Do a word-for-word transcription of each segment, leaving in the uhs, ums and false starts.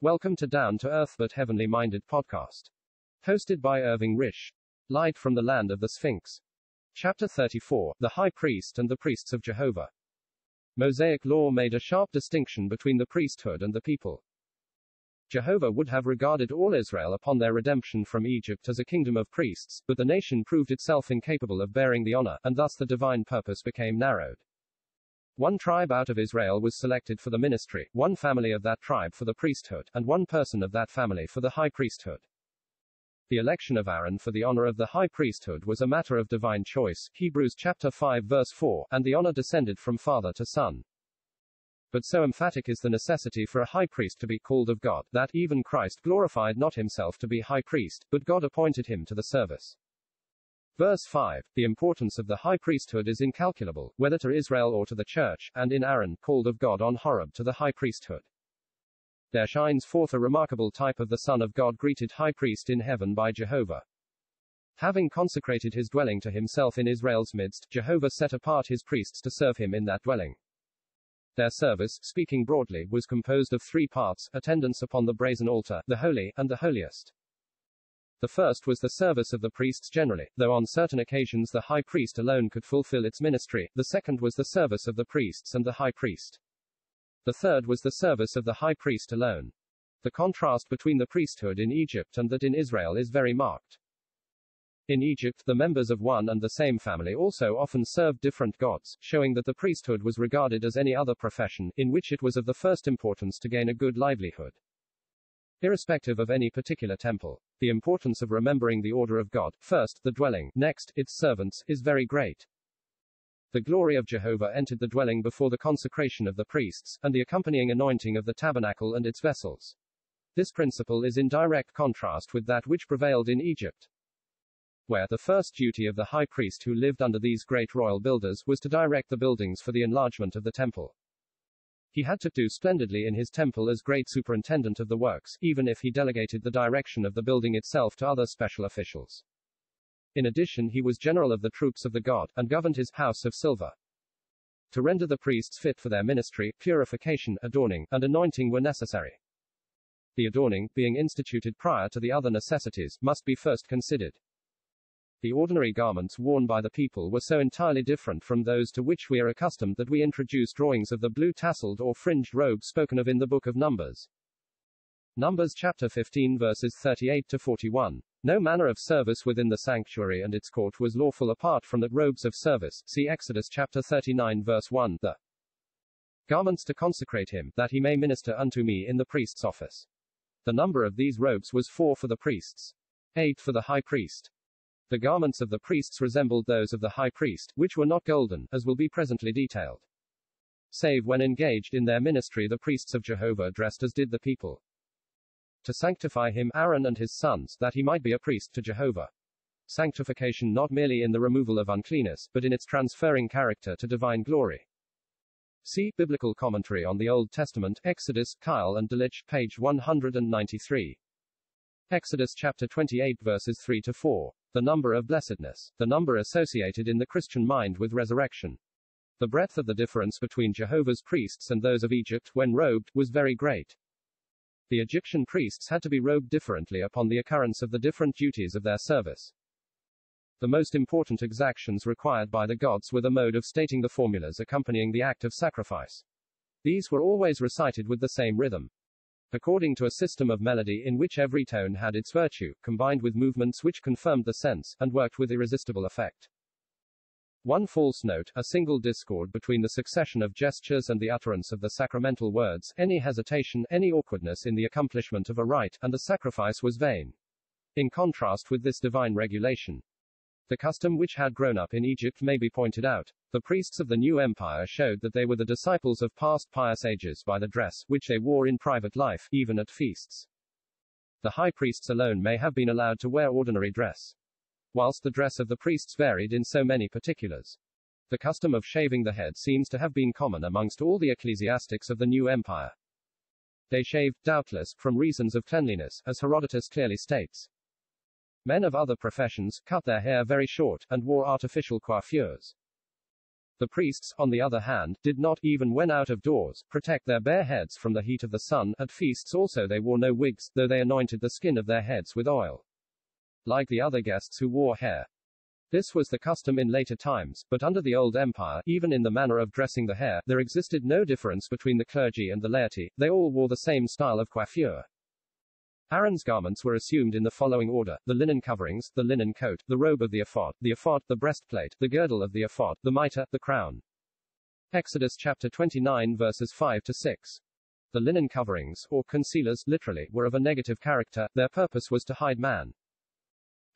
Welcome to Down to Earth but Heavenly Minded podcast. Hosted by Irving Risch. Light from the Land of the Sphinx. Chapter thirty-four, The High Priest and the Priests of Jehovah. Mosaic law made a sharp distinction between the priesthood and the people. Jehovah would have regarded all Israel upon their redemption from Egypt as a kingdom of priests, but the nation proved itself incapable of bearing the honor, and thus the divine purpose became narrowed. One tribe out of Israel was selected for the ministry, one family of that tribe for the priesthood, and one person of that family for the high priesthood. The election of Aaron for the honor of the high priesthood was a matter of divine choice, Hebrews chapter five verse four, and the honor descended from father to son. But so emphatic is the necessity for a high priest to be called of God, that even Christ glorified not himself to be high priest, but God appointed him to the service. Verse five, the importance of the high priesthood is incalculable, whether to Israel or to the church, and in Aaron, called of God on Horeb to the high priesthood. There shines forth a remarkable type of the Son of God greeted high priest in heaven by Jehovah. Having consecrated his dwelling to himself in Israel's midst, Jehovah set apart his priests to serve him in that dwelling. Their service, speaking broadly, was composed of three parts: attendance upon the brazen altar, the holy, and the holiest. The first was the service of the priests generally, though on certain occasions the high priest alone could fulfill its ministry. The second was the service of the priests and the high priest. The third was the service of the high priest alone. The contrast between the priesthood in Egypt and that in Israel is very marked. In Egypt, the members of one and the same family also often served different gods, showing that the priesthood was regarded as any other profession, in which it was of the first importance to gain a good livelihood. Irrespective of any particular temple, the importance of remembering the order of God, first, the dwelling, next, its servants, is very great. The glory of Jehovah entered the dwelling before the consecration of the priests, and the accompanying anointing of the tabernacle and its vessels. This principle is in direct contrast with that which prevailed in Egypt, where the first duty of the high priest who lived under these great royal builders was to direct the buildings for the enlargement of the temple. He had to do splendidly in his temple as great superintendent of the works, even if he delegated the direction of the building itself to other special officials. In addition, he was general of the troops of the god, and governed his house of silver. To render the priests fit for their ministry, purification, adorning, and anointing were necessary. The adorning, being instituted prior to the other necessities, must be first considered. The ordinary garments worn by the people were so entirely different from those to which we are accustomed that we introduce drawings of the blue tasseled or fringed robe spoken of in the book of Numbers. Numbers chapter fifteen verses thirty-eight to forty-one. No manner of service within the sanctuary and its court was lawful apart from the robes of service. See Exodus chapter thirty-nine verse one. The garments to consecrate him, that he may minister unto me in the priest's office. The number of these robes was four for the priests, eight for the high priest. The garments of the priests resembled those of the high priest, which were not golden, as will be presently detailed. Save when engaged in their ministry, the priests of Jehovah dressed as did the people. To sanctify him, Aaron and his sons, that he might be a priest to Jehovah. Sanctification not merely in the removal of uncleanness, but in its transferring character to divine glory. See Biblical Commentary on the Old Testament, Exodus, Kyle and Delitch, page one hundred ninety-three. Exodus chapter twenty-eight verses three to four. The number of blessedness, the number associated in the Christian mind with resurrection. The breadth of the difference between Jehovah's priests and those of Egypt, when robed, was very great. The Egyptian priests had to be robed differently upon the occurrence of the different duties of their service. The most important exactions required by the gods were the mode of stating the formulas accompanying the act of sacrifice. These were always recited with the same rhythm, according to a system of melody in which every tone had its virtue, combined with movements which confirmed the sense, and worked with irresistible effect. One false note, a single discord between the succession of gestures and the utterance of the sacramental words, any hesitation, any awkwardness in the accomplishment of a rite, and the sacrifice was vain. In contrast with this divine regulation, the custom which had grown up in Egypt may be pointed out. The priests of the new empire showed that they were the disciples of past pious ages by the dress, which they wore in private life, even at feasts. The high priests alone may have been allowed to wear ordinary dress, whilst the dress of the priests varied in so many particulars. The custom of shaving the head seems to have been common amongst all the ecclesiastics of the new empire. They shaved, doubtless, from reasons of cleanliness, as Herodotus clearly states. Men of other professions cut their hair very short, and wore artificial coiffures. The priests, on the other hand, did not, even when out of doors, protect their bare heads from the heat of the sun. At feasts also they wore no wigs, though they anointed the skin of their heads with oil, like the other guests who wore hair. This was the custom in later times, but under the old empire, even in the manner of dressing the hair, there existed no difference between the clergy and the laity. They all wore the same style of coiffure. Aaron's garments were assumed in the following order: the linen coverings, the linen coat, the robe of the ephod, the ephod, the breastplate, the girdle of the ephod, the mitre, the crown. Exodus chapter twenty-nine verses five to six. The linen coverings, or concealers, literally, were of a negative character. Their purpose was to hide man.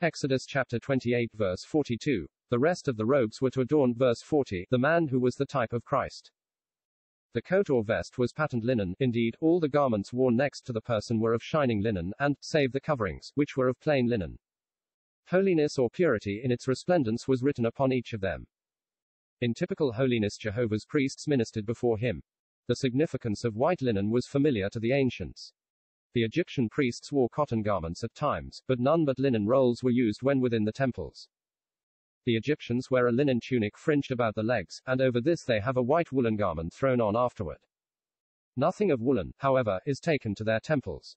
Exodus chapter twenty-eight verse forty-two. The rest of the robes were to adorn, verse forty, the man who was the type of Christ. The coat or vest was patterned linen. Indeed, all the garments worn next to the person were of shining linen, and, save the coverings, which were of plain linen. Holiness or purity in its resplendence was written upon each of them. In typical holiness, Jehovah's priests ministered before him. The significance of white linen was familiar to the ancients. The Egyptian priests wore cotton garments at times, but none but linen rolls were used when within the temples. The Egyptians wear a linen tunic fringed about the legs, and over this they have a white woolen garment thrown on afterward. Nothing of woolen, however, is taken to their temples.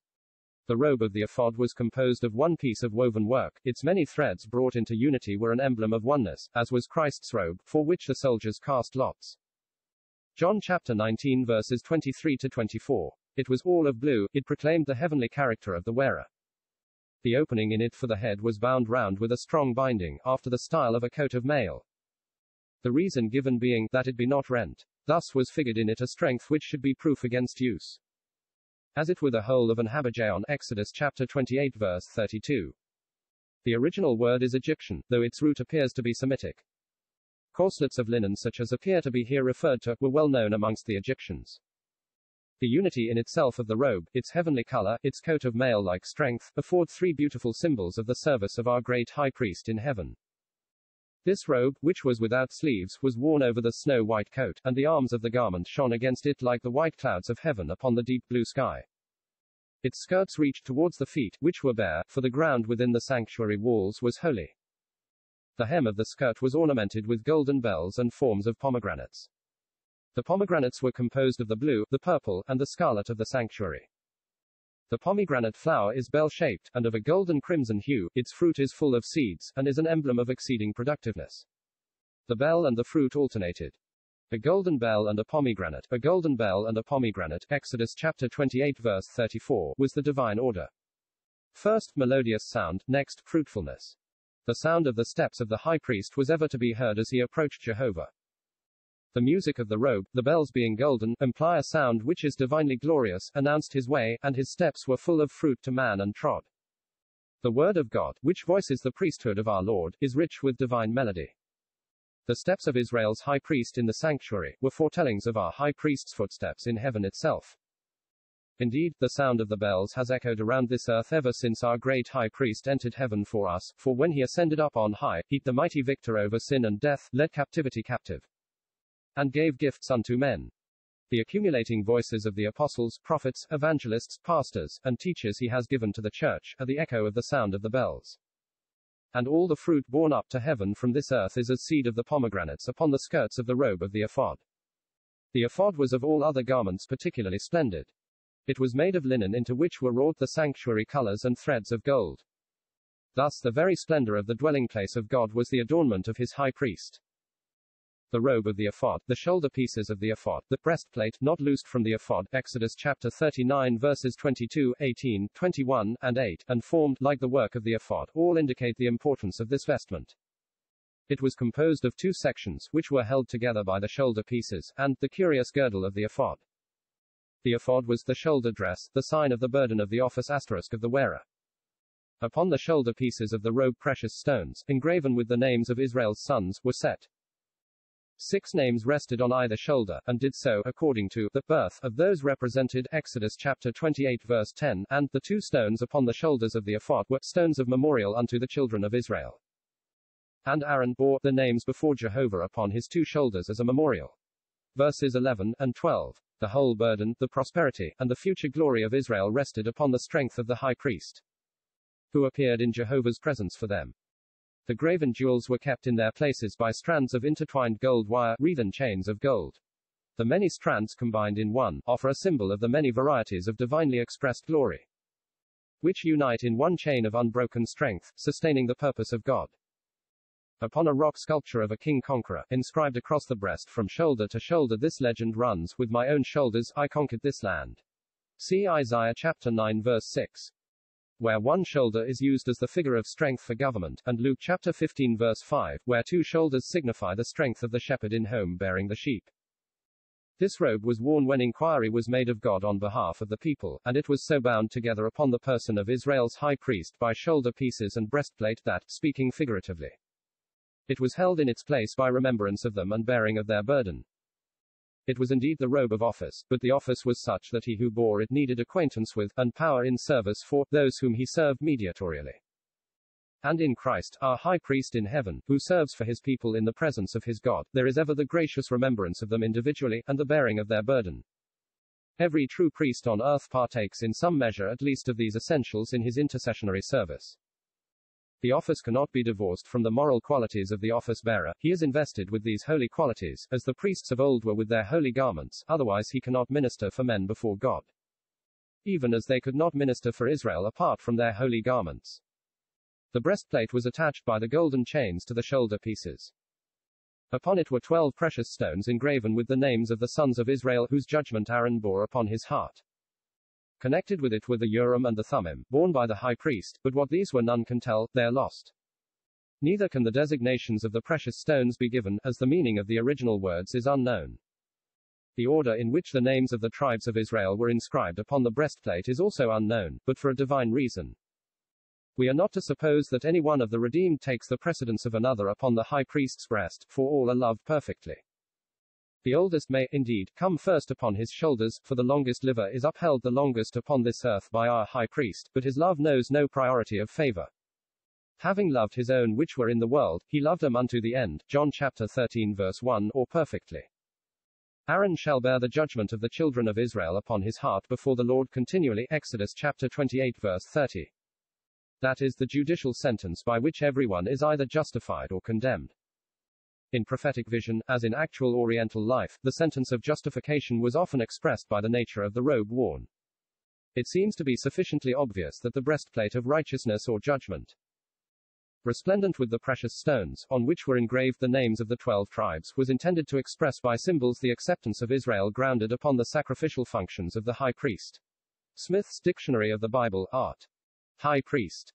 The robe of the ephod was composed of one piece of woven work. Its many threads brought into unity were an emblem of oneness, as was Christ's robe, for which the soldiers cast lots. John chapter nineteen verses twenty-three to twenty-four. It was all of blue. It proclaimed the heavenly character of the wearer. The opening in it for the head was bound round with a strong binding, after the style of a coat of mail. The reason given being, that it be not rent. Thus was figured in it a strength which should be proof against use, as it were the whole of an habergeon. Exodus chapter twenty-eight verse thirty-two. The original word is Egyptian, though its root appears to be Semitic. Corslets of linen such as appear to be here referred to, were well known amongst the Egyptians. The unity in itself of the robe, its heavenly color, its coat of mail-like strength, afford three beautiful symbols of the service of our great high priest in heaven. This robe, which was without sleeves, was worn over the snow-white coat, and the arms of the garment shone against it like the white clouds of heaven upon the deep blue sky. Its skirts reached towards the feet, which were bare, for the ground within the sanctuary walls was holy. The hem of the skirt was ornamented with golden bells and forms of pomegranates. The pomegranates were composed of the blue, the purple, and the scarlet of the sanctuary. The pomegranate flower is bell-shaped, and of a golden crimson hue. Its fruit is full of seeds, and is an emblem of exceeding productiveness. The bell and the fruit alternated. A golden bell and a pomegranate, a golden bell and a pomegranate, Exodus chapter twenty-eight verse thirty-four, was the divine order. First, melodious sound, next, fruitfulness. The sound of the steps of the high priest was ever to be heard as he approached Jehovah. The music of the robe, the bells being golden, imply a sound which is divinely glorious, announced his way, and his steps were full of fruit to man and trod. The word of God, which voices the priesthood of our Lord, is rich with divine melody. The steps of Israel's high priest in the sanctuary were foretellings of our high priest's footsteps in heaven itself. Indeed, the sound of the bells has echoed around this earth ever since our great high priest entered heaven for us, for when he ascended up on high, he, the mighty victor over sin and death, led captivity captive, and gave gifts unto men. The accumulating voices of the apostles, prophets, evangelists, pastors, and teachers he has given to the church, are the echo of the sound of the bells. And all the fruit borne up to heaven from this earth is as seed of the pomegranates upon the skirts of the robe of the ephod. The ephod was of all other garments particularly splendid. It was made of linen, into which were wrought the sanctuary colors and threads of gold. Thus the very splendor of the dwelling place of God was the adornment of his high priest. The robe of the ephod, the shoulder pieces of the ephod, the breastplate, not loosed from the ephod, Exodus chapter thirty-nine verses twenty-two, eighteen, twenty-one, and eight, and formed, like the work of the ephod, all indicate the importance of this vestment. It was composed of two sections, which were held together by the shoulder pieces, and the curious girdle of the ephod. The ephod was the shoulder dress, the sign of the burden of the office asterisk of the wearer. Upon the shoulder pieces of the robe precious stones, engraven with the names of Israel's sons, were set. Six names rested on either shoulder, and did so, according to the birth of those represented, Exodus chapter twenty-eight verse ten, and the two stones upon the shoulders of the ephod were stones of memorial unto the children of Israel. And Aaron bore the names before Jehovah upon his two shoulders as a memorial. Verses eleven and twelve. The whole burden, the prosperity, and the future glory of Israel rested upon the strength of the high priest, who appeared in Jehovah's presence for them. The graven jewels were kept in their places by strands of intertwined gold wire, wreathen chains of gold. The many strands combined in one, offer a symbol of the many varieties of divinely expressed glory, which unite in one chain of unbroken strength, sustaining the purpose of God. Upon a rock sculpture of a king-conqueror, inscribed across the breast from shoulder to shoulder, this legend runs, "With my own shoulders, I conquered this land." See Isaiah chapter nine verse six. Where one shoulder is used as the figure of strength for government, and Luke chapter fifteen verse five, where two shoulders signify the strength of the shepherd in home bearing the sheep. This robe was worn when inquiry was made of God on behalf of the people, and it was so bound together upon the person of Israel's high priest by shoulder pieces and breastplate that, speaking figuratively, it was held in its place by remembrance of them and bearing of their burden. It was indeed the robe of office, but the office was such that he who bore it needed acquaintance with, and power in service for, those whom he served mediatorially. And in Christ, our high priest in heaven, who serves for his people in the presence of his God, there is ever the gracious remembrance of them individually, and the bearing of their burden. Every true priest on earth partakes in some measure at least of these essentials in his intercessionary service. The office cannot be divorced from the moral qualities of the office-bearer. He is invested with these holy qualities, as the priests of old were with their holy garments, otherwise he cannot minister for men before God, even as they could not minister for Israel apart from their holy garments. The breastplate was attached by the golden chains to the shoulder pieces. Upon it were twelve precious stones engraven with the names of the sons of Israel whose judgment Aaron bore upon his heart. Connected with it were the Urim and the Thummim, borne by the high priest, but what these were none can tell, they are lost. Neither can the designations of the precious stones be given, as the meaning of the original words is unknown. The order in which the names of the tribes of Israel were inscribed upon the breastplate is also unknown, but for a divine reason. We are not to suppose that any one of the redeemed takes the precedence of another upon the high priest's breast, for all are loved perfectly. The oldest may, indeed, come first upon his shoulders, for the longest liver is upheld the longest upon this earth by our high priest, but his love knows no priority of favor. Having loved his own which were in the world, he loved them unto the end, John chapter thirteen verse one, or perfectly. Aaron shall bear the judgment of the children of Israel upon his heart before the Lord continually, Exodus chapter twenty-eight verse thirty. That is the judicial sentence by which everyone is either justified or condemned. In prophetic vision, as in actual Oriental life, the sentence of justification was often expressed by the nature of the robe worn. It seems to be sufficiently obvious that the breastplate of righteousness or judgment, resplendent with the precious stones, on which were engraved the names of the twelve tribes, was intended to express by symbols the acceptance of Israel grounded upon the sacrificial functions of the high priest. Smith's Dictionary of the Bible, Art. High priest.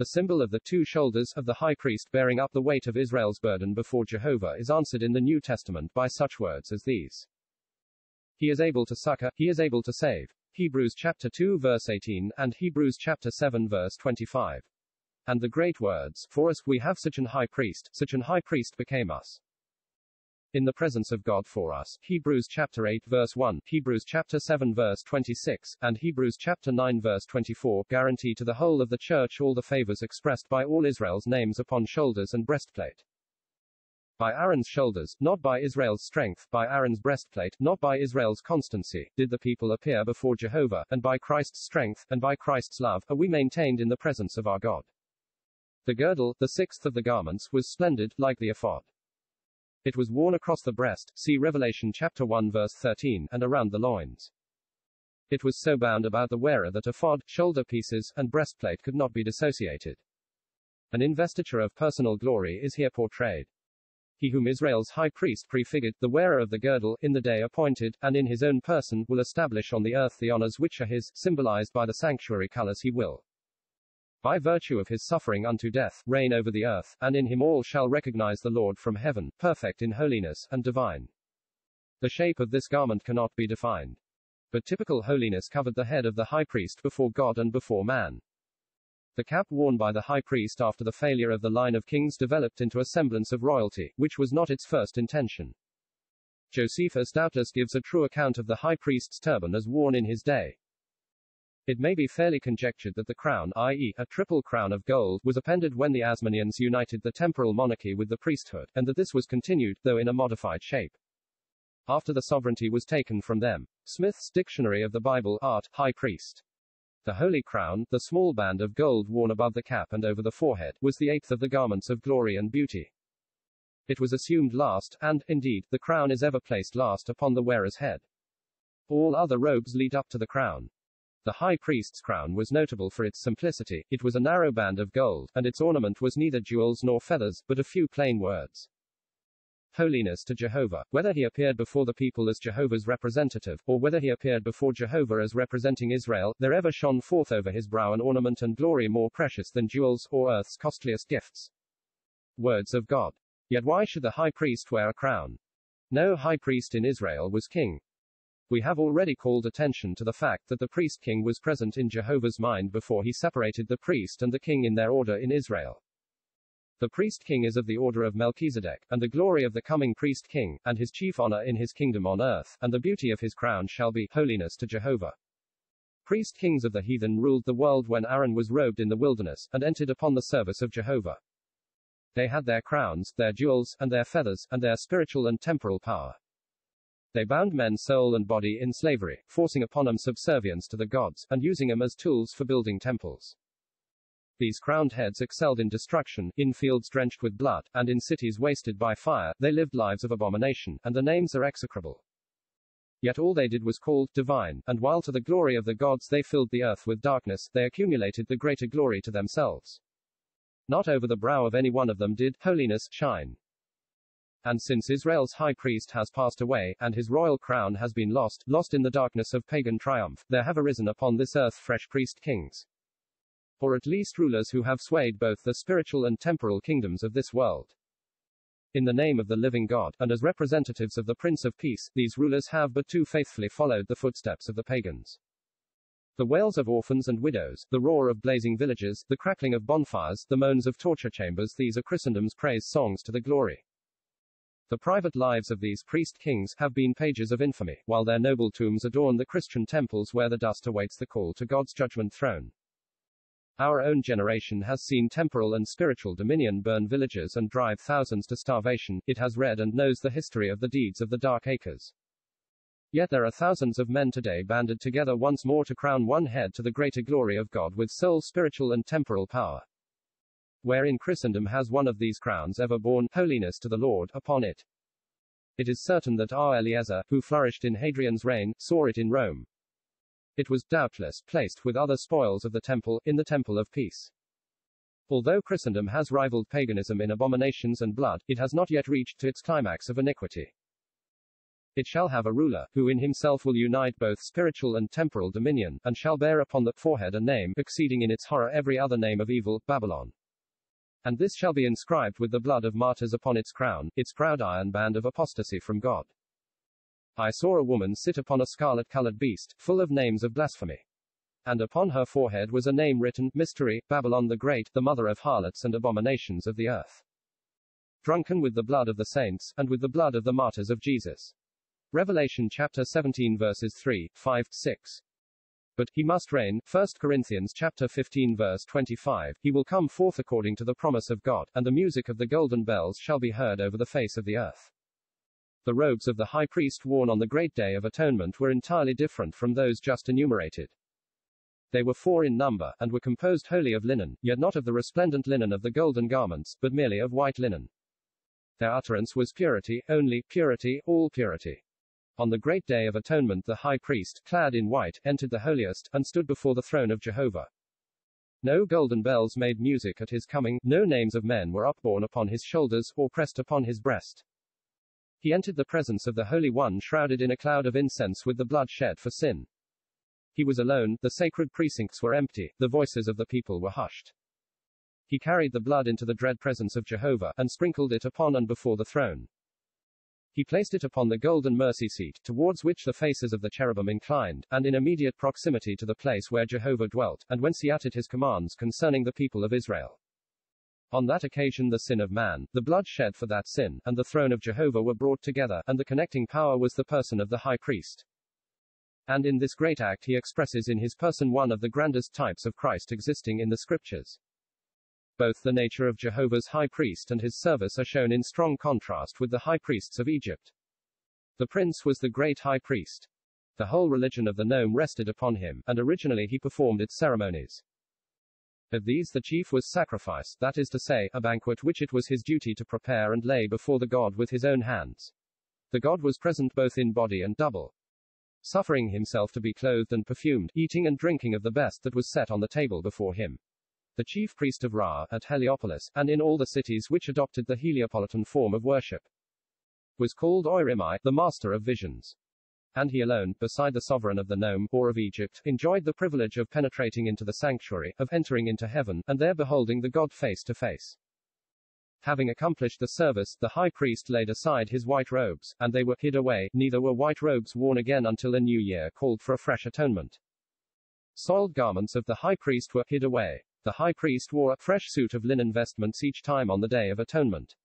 The symbol of the two shoulders of the high priest bearing up the weight of Israel's burden before Jehovah is answered in the New Testament by such words as these: He is able to succor, he is able to save. Hebrews chapter two verse eighteen and Hebrews chapter seven verse twenty-five. And the great words, For us we have such an high priest, such an high priest became us, in the presence of God for us, Hebrews chapter eight verse one, Hebrews chapter seven verse twenty-six, and Hebrews chapter nine verse twenty-four, guarantee to the whole of the church all the favors expressed by all Israel's names upon shoulders and breastplate. By Aaron's shoulders, not by Israel's strength, by Aaron's breastplate, not by Israel's constancy, did the people appear before Jehovah, and by Christ's strength, and by Christ's love, are we maintained in the presence of our God. The girdle, the sixth of the garments, was splendid, like the ephod. It was worn across the breast, see Revelation chapter one verse thirteen, and around the loins. It was so bound about the wearer that ephod, shoulder pieces, and breastplate could not be dissociated. An investiture of personal glory is here portrayed. He whom Israel's high priest prefigured, the wearer of the girdle, in the day appointed, and in his own person, will establish on the earth the honors which are his, symbolized by the sanctuary colors he will, by virtue of his suffering unto death, reign over the earth, and in him all shall recognize the Lord from heaven, perfect in holiness, and divine. The shape of this garment cannot be defined, but typical holiness covered the head of the high priest before God and before man. The cap worn by the high priest after the failure of the line of kings developed into a semblance of royalty, which was not its first intention. Josephus doubtless gives a true account of the high priest's turban as worn in his day. It may be fairly conjectured that the crown, that is, a triple crown of gold, was appended when the Asmoneans united the temporal monarchy with the priesthood, and that this was continued, though in a modified shape, after the sovereignty was taken from them. Smith's Dictionary of the Bible, Art. High priest. The holy crown, the small band of gold worn above the cap and over the forehead, was the eighth of the garments of glory and beauty. It was assumed last, and, indeed, the crown is ever placed last upon the wearer's head. All other robes lead up to the crown. The high priest's crown was notable for its simplicity. It was a narrow band of gold, and its ornament was neither jewels nor feathers, but a few plain words. Holiness to Jehovah. Whether he appeared before the people as Jehovah's representative, or whether he appeared before Jehovah as representing Israel, there ever shone forth over his brow an ornament and glory more precious than jewels, or earth's costliest gifts. Words of God. Yet why should the high priest wear a crown? No high priest in Israel was king. We have already called attention to the fact that the priest-king was present in Jehovah's mind before he separated the priest and the king in their order in Israel. The priest-king is of the order of Melchizedek, and the glory of the coming priest-king, and his chief honor in his kingdom on earth, and the beauty of his crown shall be, holiness to Jehovah. Priest-kings of the heathen ruled the world when Aaron was robed in the wilderness, and entered upon the service of Jehovah. They had their crowns, their jewels, and their feathers, and their spiritual and temporal power. They bound men's soul and body in slavery, forcing upon them subservience to the gods, and using them as tools for building temples. These crowned heads excelled in destruction, in fields drenched with blood, and in cities wasted by fire. They lived lives of abomination, and their names are execrable. Yet all they did was called divine, and while to the glory of the gods they filled the earth with darkness, they accumulated the greater glory to themselves. Not over the brow of any one of them did holiness shine. And since Israel's high priest has passed away, and his royal crown has been lost, lost in the darkness of pagan triumph, there have arisen upon this earth fresh priest-kings. Or at least rulers who have swayed both the spiritual and temporal kingdoms of this world. In the name of the living God, and as representatives of the Prince of Peace, these rulers have but too faithfully followed the footsteps of the pagans. The wails of orphans and widows, the roar of blazing villages, the crackling of bonfires, the moans of torture chambers, these are Christendom's praise songs to the glory. The private lives of these priest-kings have been pages of infamy, while their noble tombs adorn the Christian temples where the dust awaits the call to God's judgment throne. Our own generation has seen temporal and spiritual dominion burn villages and drive thousands to starvation. It has read and knows the history of the deeds of the Dark Acres. Yet there are thousands of men today banded together once more to crown one head to the greater glory of God with soul, spiritual and temporal power. Wherein Christendom has one of these crowns ever borne, holiness to the Lord, upon it. It is certain that our Eliezer, who flourished in Hadrian's reign, saw it in Rome. It was, doubtless, placed with other spoils of the temple, in the temple of peace. Although Christendom has rivaled paganism in abominations and blood, it has not yet reached to its climax of iniquity. It shall have a ruler, who in himself will unite both spiritual and temporal dominion, and shall bear upon the forehead a name, exceeding in its horror every other name of evil, Babylon. And this shall be inscribed with the blood of martyrs upon its crown, its proud iron band of apostasy from God. I saw a woman sit upon a scarlet-colored beast, full of names of blasphemy. And upon her forehead was a name written, Mystery, Babylon the Great, the mother of harlots and abominations of the earth. Drunken with the blood of the saints, and with the blood of the martyrs of Jesus. Revelation chapter seventeen verses three, five, six. But, he must reign, First Corinthians chapter fifteen verse twenty-five, he will come forth according to the promise of God, and the music of the golden bells shall be heard over the face of the earth. The robes of the high priest worn on the great day of atonement were entirely different from those just enumerated. They were four in number, and were composed wholly of linen, yet not of the resplendent linen of the golden garments, but merely of white linen. Their utterance was purity, only purity, all purity. On the great day of atonement the high priest, clad in white, entered the holiest, and stood before the throne of Jehovah. No golden bells made music at his coming, no names of men were upborne upon his shoulders, or pressed upon his breast. He entered the presence of the Holy One shrouded in a cloud of incense with the blood shed for sin. He was alone, the sacred precincts were empty, the voices of the people were hushed. He carried the blood into the dread presence of Jehovah, and sprinkled it upon and before the throne. He placed it upon the golden mercy seat, towards which the faces of the cherubim inclined, and in immediate proximity to the place where Jehovah dwelt, and whence he uttered his commands concerning the people of Israel. On that occasion the sin of man, the blood shed for that sin, and the throne of Jehovah were brought together, and the connecting power was the person of the high priest. And in this great act he expresses in his person one of the grandest types of Christ existing in the Scriptures. Both the nature of Jehovah's high priest and his service are shown in strong contrast with the high priests of Egypt. The prince was the great high priest. The whole religion of the nome rested upon him, and originally he performed its ceremonies. Of these the chief was sacrifice, that is to say, a banquet which it was his duty to prepare and lay before the god with his own hands. The god was present both in body and double, suffering himself to be clothed and perfumed, eating and drinking of the best that was set on the table before him. The chief priest of Ra, at Heliopolis, and in all the cities which adopted the Heliopolitan form of worship, was called Oirimai, the master of visions. And he alone, beside the sovereign of the nome, or of Egypt, enjoyed the privilege of penetrating into the sanctuary, of entering into heaven, and there beholding the god face to face. Having accomplished the service, the high priest laid aside his white robes, and they were hid away, neither were white robes worn again until a new year called for a fresh atonement. Soiled garments of the high priest were hid away. The high priest wore a fresh suit of linen vestments each time on the Day of Atonement.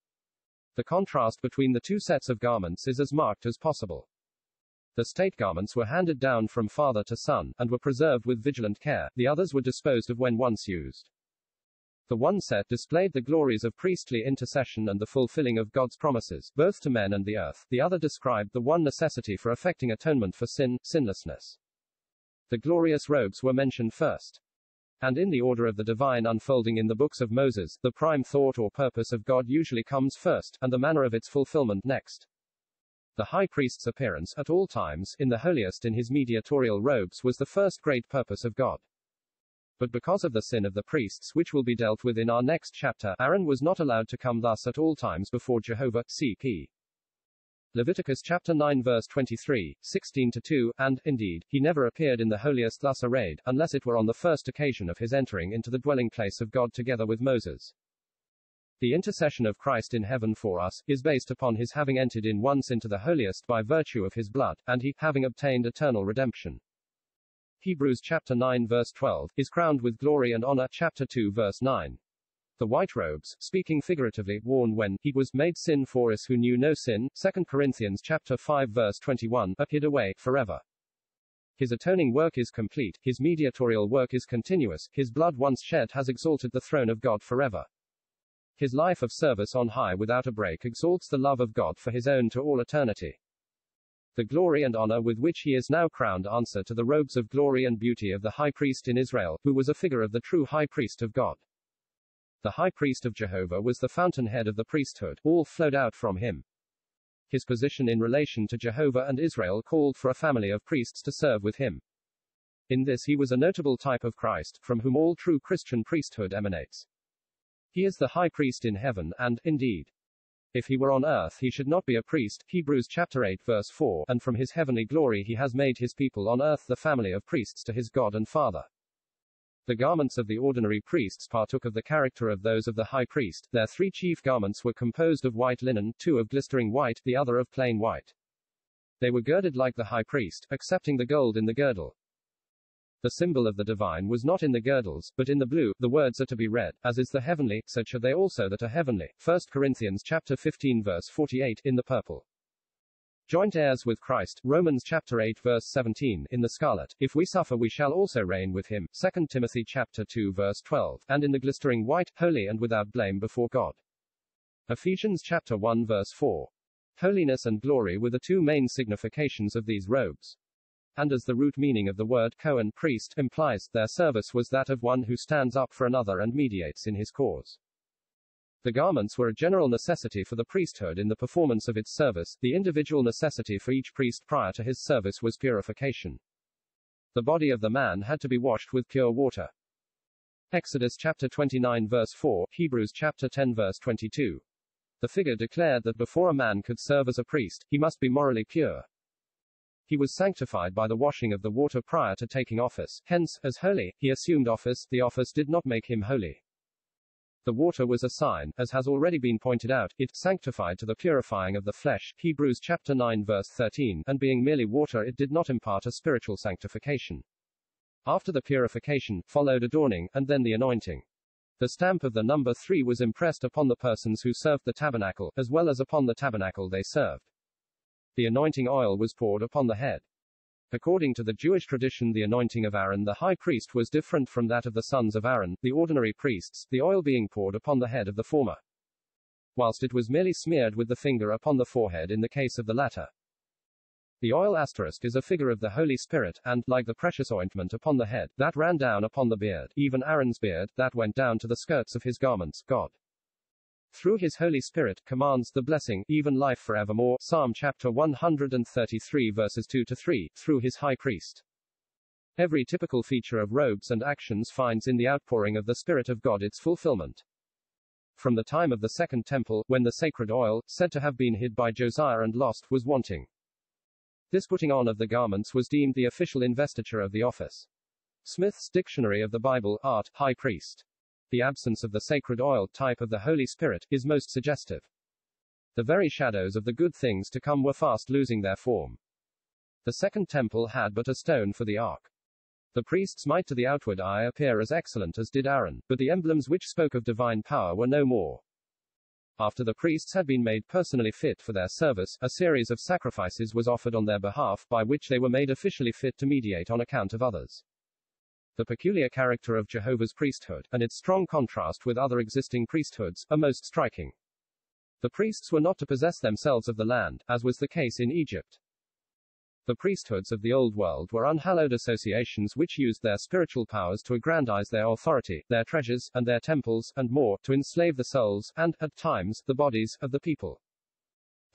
The contrast between the two sets of garments is as marked as possible. The state garments were handed down from father to son, and were preserved with vigilant care; the others were disposed of when once used. The one set displayed the glories of priestly intercession and the fulfilling of God's promises, both to men and the earth; the other described the one necessity for effecting atonement for sin, sinlessness. The glorious robes were mentioned first. And in the order of the divine unfolding in the books of Moses, the prime thought or purpose of God usually comes first, and the manner of its fulfillment next. The high priest's appearance, at all times, in the holiest in his mediatorial robes was the first great purpose of God. But because of the sin of the priests, which will be dealt with in our next chapter, Aaron was not allowed to come thus at all times before Jehovah, C P Leviticus chapter nine verse twenty-three, sixteen to two, and, indeed, he never appeared in the holiest thus arrayed, unless it were on the first occasion of his entering into the dwelling place of God together with Moses. The intercession of Christ in heaven for us is based upon his having entered in once into the holiest by virtue of his blood, and he, having obtained eternal redemption. Hebrews chapter nine verse twelve, is crowned with glory and honor. Chapter two verse nine. The white robes, speaking figuratively, worn when he was made sin for us who knew no sin. Second Corinthians chapter five verse twenty-one, are hid away forever. His atoning work is complete, his mediatorial work is continuous, his blood once shed has exalted the throne of God forever. His life of service on high without a break exalts the love of God for his own to all eternity. The glory and honor with which he is now crowned answer to the robes of glory and beauty of the high priest in Israel, who was a figure of the true high priest of God. The high priest of Jehovah was the fountainhead of the priesthood; all flowed out from him. His position in relation to Jehovah and Israel called for a family of priests to serve with him. In this he was a notable type of Christ, from whom all true Christian priesthood emanates. He is the high priest in heaven, and, indeed, if he were on earth he should not be a priest, Hebrews chapter eight verse four, and from his heavenly glory he has made his people on earth the family of priests to his God and Father. The garments of the ordinary priests partook of the character of those of the high priest. Their three chief garments were composed of white linen, two of glistering white, the other of plain white. They were girded like the high priest, excepting the gold in the girdle. The symbol of the divine was not in the girdles, but in the blue. The words are to be read, "As is the heavenly, such are they also that are heavenly." First Corinthians chapter fifteen verse forty-eight, in the purple. Joint heirs with Christ, Romans chapter eight verse seventeen, in the scarlet. If we suffer we shall also reign with him, Second Timothy chapter two verse twelve, and in the glistering white, holy and without blame before God. Ephesians chapter one verse four. Holiness and glory were the two main significations of these robes. And as the root meaning of the word Kohen, priest, implies, their service was that of one who stands up for another and mediates in his cause. The garments were a general necessity for the priesthood in the performance of its service. The individual necessity for each priest prior to his service was purification. The body of the man had to be washed with pure water. Exodus chapter twenty-nine verse four, Hebrews chapter ten verse twenty-two. The figure declared that before a man could serve as a priest, he must be morally pure. He was sanctified by the washing of the water prior to taking office; hence, as holy, he assumed office. The office did not make him holy. The water was a sign, as has already been pointed out, it sanctified to the purifying of the flesh, Hebrews chapter nine verse thirteen, and being merely water it did not impart a spiritual sanctification. After the purification, followed adorning, and then the anointing. The stamp of the number three was impressed upon the persons who served the tabernacle, as well as upon the tabernacle they served. The anointing oil was poured upon the head. According to the Jewish tradition, the anointing of Aaron the high priest was different from that of the sons of Aaron, the ordinary priests, the oil being poured upon the head of the former, whilst it was merely smeared with the finger upon the forehead in the case of the latter. The oil asterisk is a figure of the Holy Spirit, and, like the precious ointment upon the head, that ran down upon the beard, even Aaron's beard, that went down to the skirts of his garments, God, through his Holy Spirit, commands the blessing, even life forevermore, Psalm chapter one hundred thirty-three verses two to three, through his high priest. Every typical feature of robes and actions finds in the outpouring of the Spirit of God its fulfillment. From the time of the Second Temple, when the sacred oil, said to have been hid by Josiah and lost, was wanting. This putting on of the garments was deemed the official investiture of the office. Smith's Dictionary of the Bible, Art, High Priest. The absence of the sacred oil, type of the Holy Spirit, is most suggestive. The very shadows of the good things to come were fast losing their form. The Second Temple had but a stone for the ark. The priests might to the outward eye appear as excellent as did Aaron, but the emblems which spoke of divine power were no more. After the priests had been made personally fit for their service, a series of sacrifices was offered on their behalf, by which they were made officially fit to mediate on account of others. The peculiar character of Jehovah's priesthood, and its strong contrast with other existing priesthoods, are most striking. The priests were not to possess themselves of the land, as was the case in Egypt. The priesthoods of the Old World were unhallowed associations which used their spiritual powers to aggrandize their authority, their treasures, and their temples, and more, to enslave the souls, and, at times, the bodies, of the people.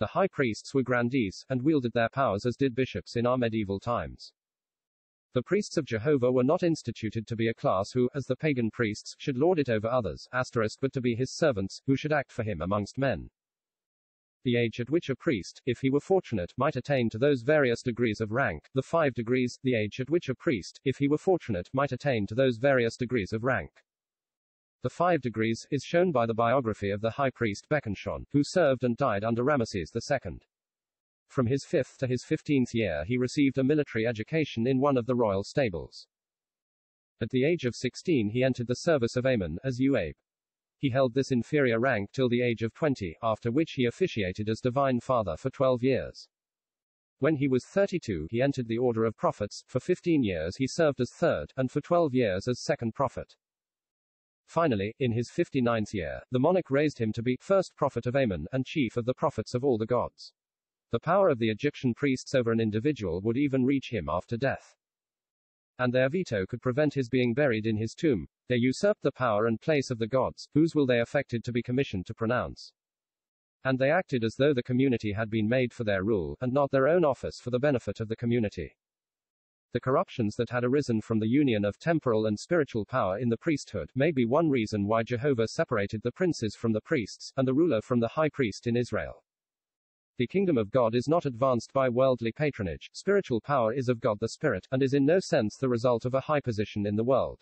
The high priests were grandees, and wielded their powers as did bishops in our medieval times. The priests of Jehovah were not instituted to be a class who, as the pagan priests, should lord it over others, asterisk, but to be his servants, who should act for him amongst men. The age at which a priest, if he were fortunate, might attain to those various degrees of rank, the five degrees, the age at which a priest, if he were fortunate, might attain to those various degrees of rank. The five degrees, is shown by the biography of the high priest Bekhenshon, who served and died under Ramesses the Second. From his fifth to his fifteenth year he received a military education in one of the royal stables. At the age of sixteen he entered the service of Amon, as Uab. He held this inferior rank till the age of twenty, after which he officiated as divine father for twelve years. When he was thirty-two he entered the order of prophets, for fifteen years he served as third, and for twelve years as second prophet. Finally, in his fifty-ninth year, the monarch raised him to be first prophet of Amon, and chief of the prophets of all the gods. The power of the Egyptian priests over an individual would even reach him after death. And their veto could prevent his being buried in his tomb. They usurped the power and place of the gods, whose will they affected to be commissioned to pronounce. And they acted as though the community had been made for their rule, and not their own office for the benefit of the community. The corruptions that had arisen from the union of temporal and spiritual power in the priesthood may be one reason why Jehovah separated the princes from the priests, and the ruler from the high priest in Israel. The kingdom of God is not advanced by worldly patronage. Spiritual power is of God the Spirit, and is in no sense the result of a high position in the world.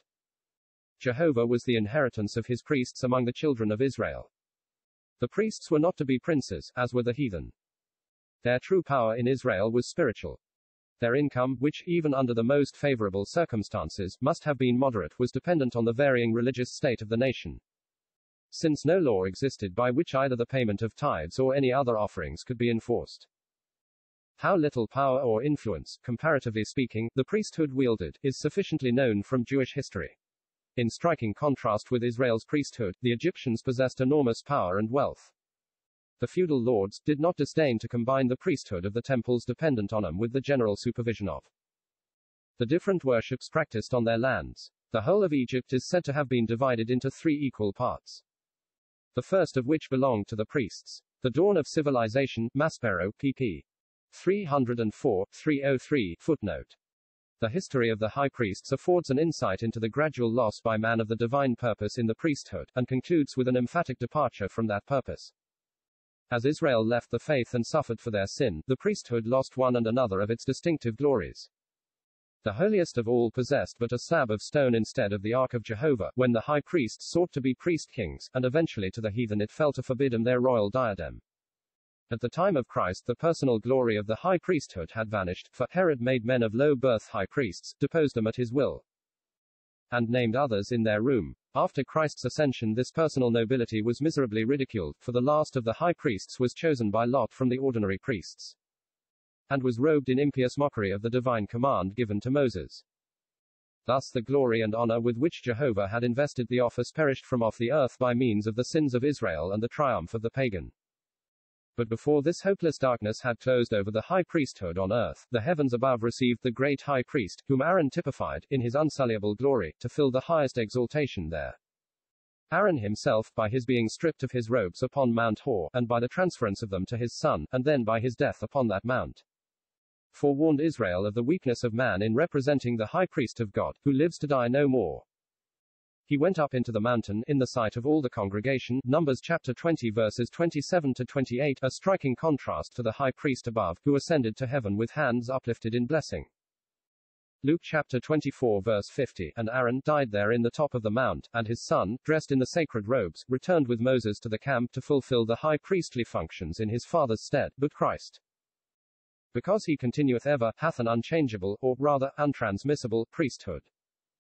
Jehovah was the inheritance of his priests among the children of Israel. The priests were not to be princes, as were the heathen. Their true power in Israel was spiritual. Their income, which, even under the most favorable circumstances, must have been moderate, was dependent on the varying religious state of the nation. Since no law existed by which either the payment of tithes or any other offerings could be enforced. How little power or influence, comparatively speaking, the priesthood wielded, is sufficiently known from Jewish history. In striking contrast with Israel's priesthood, the Egyptians possessed enormous power and wealth. The feudal lords did not disdain to combine the priesthood of the temples dependent on them with the general supervision of the different worships practiced on their lands. The whole of Egypt is said to have been divided into three equal parts, the first of which belonged to the priests. The dawn of civilization, Maspero, pp. three oh four to three oh three, footnote. The history of the high priests affords an insight into the gradual loss by man of the divine purpose in the priesthood, and concludes with an emphatic departure from that purpose. As Israel left the faith and suffered for their sin, the priesthood lost one and another of its distinctive glories. The holiest of all possessed but a slab of stone instead of the Ark of Jehovah, when the high priests sought to be priest-kings, and eventually to the heathen it fell to forbid them their royal diadem. At the time of Christ the personal glory of the high priesthood had vanished, for Herod made men of low birth high priests, deposed them at his will, and named others in their room. After Christ's ascension this personal nobility was miserably ridiculed, for the last of the high priests was chosen by lot from the ordinary priests, and was robed in impious mockery of the divine command given to Moses. Thus the glory and honor with which Jehovah had invested the office perished from off the earth by means of the sins of Israel and the triumph of the pagan But before this hopeless darkness had closed over the high priesthood on earth, the heavens above received the great high priest, whom Aaron typified, in his unsulliable glory, to fill the highest exaltation there. Aaron himself, by his being stripped of his robes upon Mount Hor, and by the transference of them to his son, and then by his death upon that mount, forewarned Israel of the weakness of man in representing the high priest of God, who lives to die no more. He went up into the mountain, in the sight of all the congregation, Numbers chapter twenty verses twenty-seven to twenty-eight, a striking contrast to the high priest above, who ascended to heaven with hands uplifted in blessing. Luke chapter twenty-four verse fifty, and Aaron died there in the top of the mount, and his son, dressed in the sacred robes, returned with Moses to the camp to fulfill the high priestly functions in his father's stead, but Christ, because he continueth ever, hath an unchangeable, or rather, untransmissible, priesthood.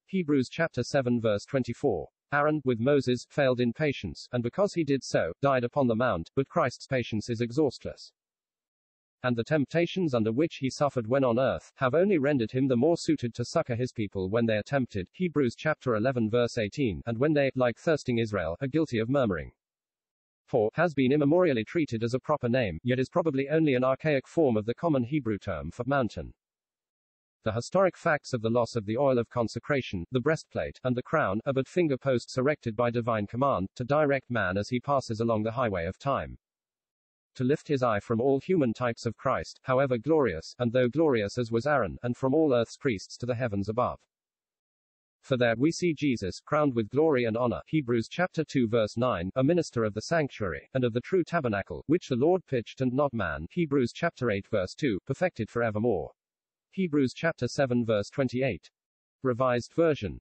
Hebrews chapter seven verse twenty-four. Aaron, with Moses, failed in patience, and because he did so, died upon the mount, but Christ's patience is exhaustless. And the temptations under which he suffered when on earth, have only rendered him the more suited to succor his people when they are tempted, Hebrews chapter eleven verse eighteen, and when they, like thirsting Israel, are guilty of murmuring. For, has been immemorially treated as a proper name, yet is probably only an archaic form of the common Hebrew term for mountain. The historic facts of the loss of the oil of consecration, the breastplate, and the crown, are but finger posts erected by divine command, to direct man as he passes along the highway of time. To lift his eye from all human types of Christ, however glorious, and though glorious as was Aaron, and from all earth's priests to the heavens above. For there we see Jesus, crowned with glory and honor, Hebrews chapter two verse nine, a minister of the sanctuary, and of the true tabernacle, which the Lord pitched and not man, Hebrews chapter eight verse two, perfected forevermore. Hebrews chapter seven verse twenty-eight. Revised Version.